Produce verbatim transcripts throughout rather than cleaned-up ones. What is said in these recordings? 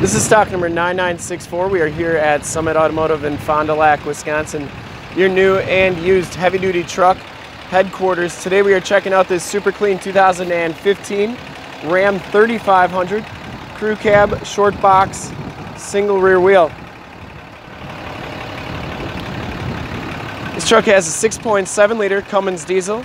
This is stock number nine nine six four. We are here at Summit Automotive in Fond du Lac, Wisconsin. Your new and used heavy-duty truck headquarters. Today we are checking out this super clean two thousand fifteen Ram thirty-five hundred crew cab, short box, single rear wheel. This truck has a six point seven liter Cummins diesel.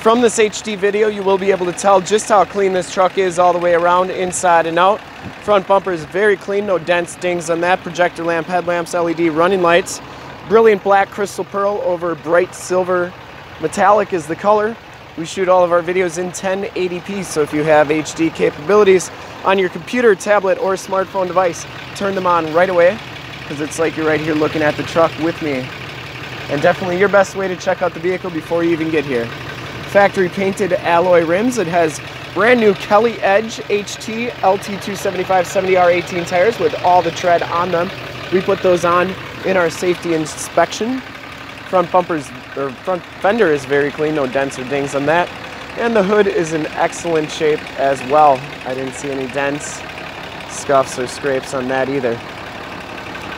From this H D video, you will be able to tell just how clean this truck is all the way around, inside and out. Front bumper is very clean, no dents, dings on that. Projector lamp, headlamps, L E D running lights. Brilliant black crystal pearl over bright silver metallic is the color. We shoot all of our videos in ten eighty p, so if you have H D capabilities on your computer, tablet, or smartphone device, turn them on right away, because it's like you're right here looking at the truck with me. And definitely your best way to check out the vehicle before you even get here. Factory painted alloy rims. It has brand new Kelly Edge H T L T two seventy-five seventy R eighteen tires with all the tread on them. We put those on in our safety inspection. Front bumpers, or front fender is very clean, no dents or dings on that. And the hood is in excellent shape as well. I didn't see any dents, scuffs, or scrapes on that either.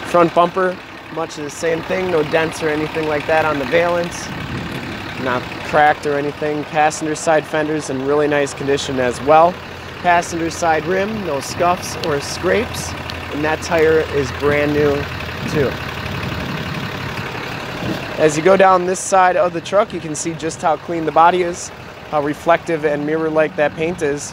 Front bumper, much of the same thing, no dents or anything like that on the valance, not cracked or anything. Passenger side fenders in really nice condition as well. Passenger side rim, no scuffs or scrapes, and that tire is brand new too. As you go down this side of the truck, you can see just how clean the body is, how reflective and mirror-like that paint is.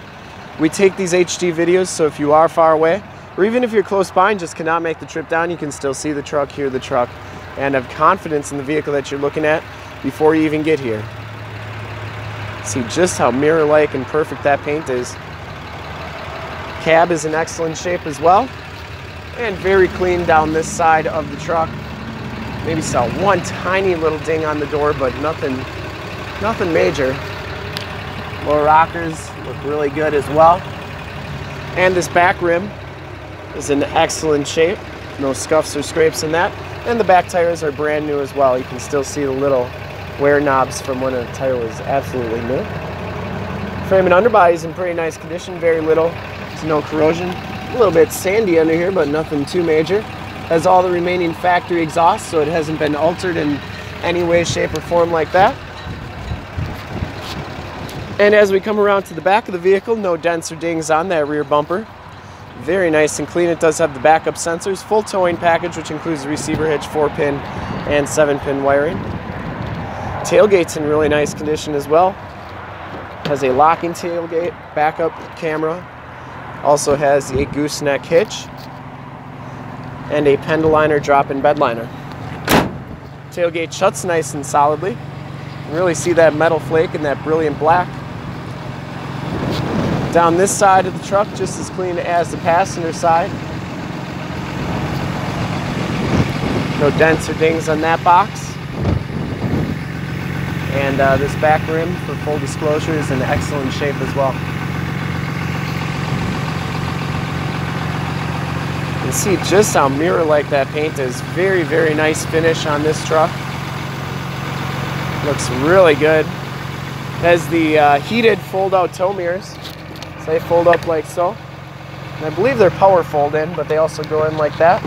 We take these H D videos, so if you are far away, or even if you're close by and just cannot make the trip down, you can still see the truck, hear the truck, and have confidence in the vehicle that you're looking at before you even get here. See just how mirror-like and perfect that paint is. Cab is in excellent shape as well, and very clean down this side of the truck. Maybe saw one tiny little ding on the door, but nothing, nothing major. Lower rockers look really good as well. And this back rim is in excellent shape. No scuffs or scrapes in that. And the back tires are brand new as well. You can still see the little wear knobs from when a tire was absolutely new. Frame and underbody is in pretty nice condition. Very little to no corrosion. A little bit sandy under here, but nothing too major. Has all the remaining factory exhaust, so it hasn't been altered in any way, shape, or form like that. And as we come around to the back of the vehicle, no dents or dings on that rear bumper. Very nice and clean. It does have the backup sensors, full towing package, which includes receiver hitch, four pin, and seven pin wiring. Tailgate's in really nice condition as well. Has a locking tailgate, backup camera. Also has a gooseneck hitch and a penduliner drop-in bed liner. Tailgate shuts nice and solidly. You can really see that metal flake and that brilliant black. Down this side of the truck, just as clean as the passenger side. No dents or dings on that box. And uh, this back rim, for full disclosure, is in excellent shape as well. You can see just how mirror-like that paint is. Very, very nice finish on this truck. Looks really good. Has the uh, heated fold-out tow mirrors. So they fold up like so. And I believe they're power fold in, but they also go in like that.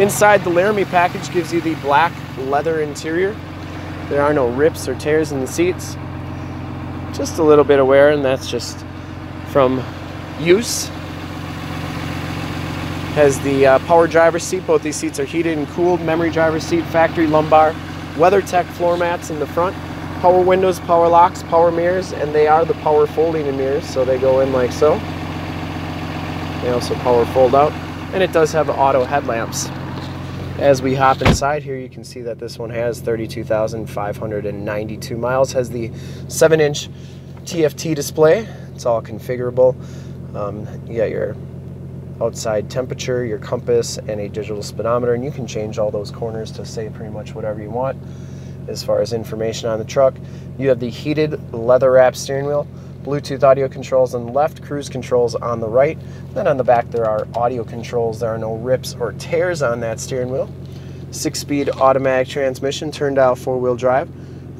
Inside, the Laramie package gives you the black leather interior. There are no rips or tears in the seats. Just a little bit of wear, and that's just from use. Has the uh, power driver's seat. Both these seats are heated and cooled. Memory driver's seat, factory lumbar, WeatherTech floor mats in the front. Power windows, power locks, power mirrors, and they are the power folding mirrors, so they go in like so. They also power fold out, and it does have auto headlamps. As we hop inside here, you can see that this one has thirty-two thousand five hundred ninety-two miles, has the seven inch T F T display. It's all configurable. Um, you got your outside temperature, your compass, and a digital speedometer, and you can change all those corners to say pretty much whatever you want. As far as information on the truck, you have the heated leather wrap steering wheel, Bluetooth audio controls on the left, cruise controls on the right. Then on the back there are audio controls. There are no rips or tears on that steering wheel. Six speed automatic transmission, turn dial four wheel drive.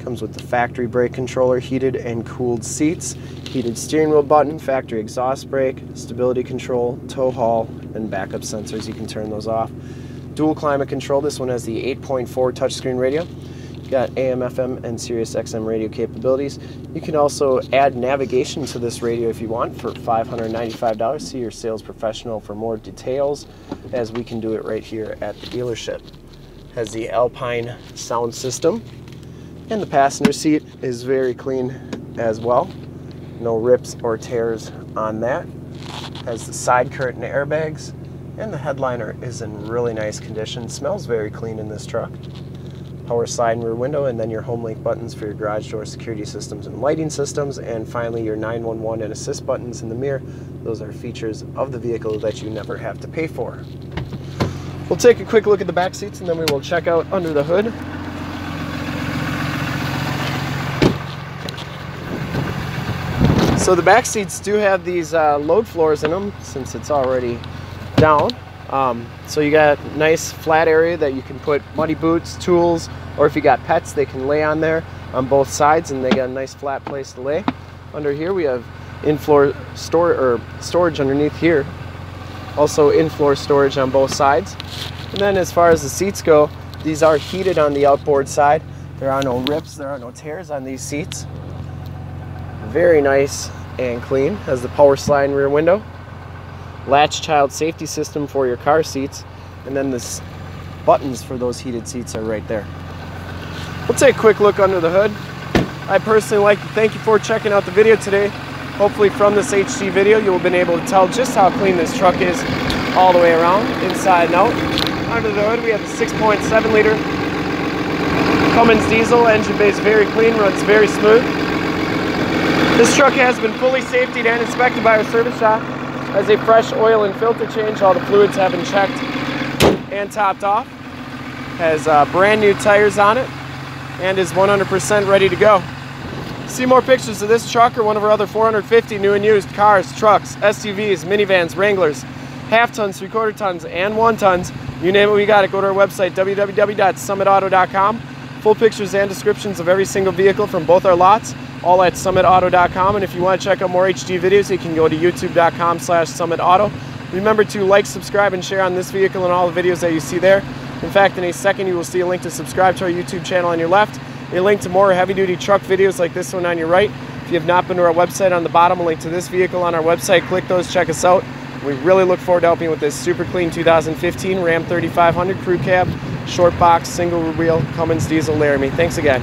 Comes with the factory brake controller, heated and cooled seats, heated steering wheel button, factory exhaust brake, stability control, tow haul, and backup sensors. You can turn those off. Dual climate control. This one has the eight point four touchscreen radio. You've got A M F M and Sirius X M radio capabilities. You can also add navigation to this radio if you want for five hundred ninety-five dollars. See your sales professional for more details, as we can do it right here at the dealership. Has the Alpine sound system. And the passenger seat is very clean as well. No rips or tears on that. Has the side curtain airbags. And the headliner is in really nice condition. Smells very clean in this truck. Power side and rear window, and then your HomeLink buttons for your garage door security systems and lighting systems. And finally your nine one one and assist buttons in the mirror. Those are features of the vehicle that you never have to pay for. We'll take a quick look at the back seats and then we will check out under the hood. So the back seats do have these uh, load floors in them, since it's already down. Um, so you got a nice flat area that you can put muddy boots, tools, or if you got pets, they can lay on there on both sides, and they got a nice flat place to lay. Under here we have in-floor store, or storage underneath here. Also in-floor storage on both sides. And then as far as the seats go, these are heated on the outboard side. There are no rips, there are no tears on these seats. Very nice and clean. Has the power slide and rear window. Latch child safety system for your car seats. And then the buttons for those heated seats are right there. We'll take a quick look under the hood. I personally like to thank you for checking out the video today. Hopefully from this H T video, you'll have been able to tell just how clean this truck is all the way around, inside and out. Under the hood, we have a six point seven liter Cummins diesel. Engine bay is very clean, runs very smooth. This truck has been fully safety and inspected by our service shop. As a fresh oil and filter change, all the fluids have been checked and topped off. Has uh, brand new tires on it and is one hundred percent ready to go. See more pictures of this truck or one of our other four hundred fifty new and used cars, trucks, S U Vs, minivans, Wranglers, half tons, three quarter tons, and one tons. You name it, we got it. Go to our website, w w w dot summit auto dot com. Full pictures and descriptions of every single vehicle from both our lots, all at summit auto dot com. And if you want to check out more H D videos, you can go to youtube dot com slash summit auto. Remember to like, subscribe, and share on this vehicle and all the videos that you see there. In fact, in a second, you will see a link to subscribe to our YouTube channel on your left. A link to more heavy-duty truck videos like this one on your right. If you have not been to our website, on the bottom, a link to this vehicle on our website. Click those, check us out. We really look forward to helping you with this super clean two thousand fifteen Ram thirty-five hundred Crew Cab, short box, single wheel, Cummins diesel Laramie. Thanks again.